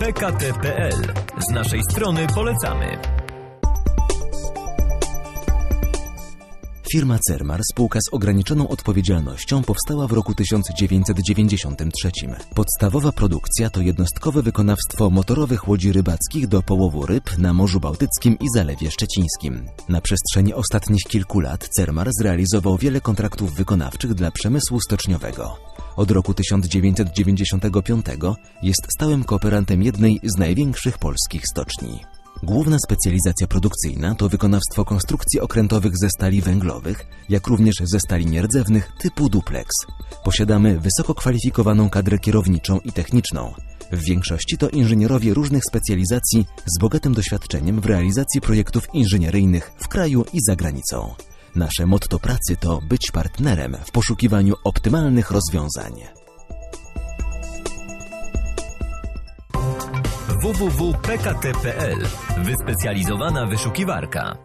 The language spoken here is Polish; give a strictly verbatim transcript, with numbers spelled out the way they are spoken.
P K T kropka p l. Z naszej strony polecamy. Firma Cermar, spółka z ograniczoną odpowiedzialnością, powstała w roku tysiąc dziewięćset dziewięćdziesiątym trzecim. Podstawowa produkcja to jednostkowe wykonawstwo motorowych łodzi rybackich do połowu ryb na Morzu Bałtyckim i Zalewie Szczecińskim. Na przestrzeni ostatnich kilku lat Cermar zrealizował wiele kontraktów wykonawczych dla przemysłu stoczniowego. Od roku tysiąc dziewięćset dziewięćdziesiątego piątego jest stałym kooperantem jednej z największych polskich stoczni. Główna specjalizacja produkcyjna to wykonawstwo konstrukcji okrętowych ze stali węglowych, jak również ze stali nierdzewnych typu Duplex. Posiadamy wysoko kwalifikowaną kadrę kierowniczą i techniczną. W większości to inżynierowie różnych specjalizacji z bogatym doświadczeniem w realizacji projektów inżynieryjnych w kraju i za granicą. Nasze motto pracy to być partnerem w poszukiwaniu optymalnych rozwiązań. w w w kropka p k t kropka p l. Wyspecjalizowana wyszukiwarka.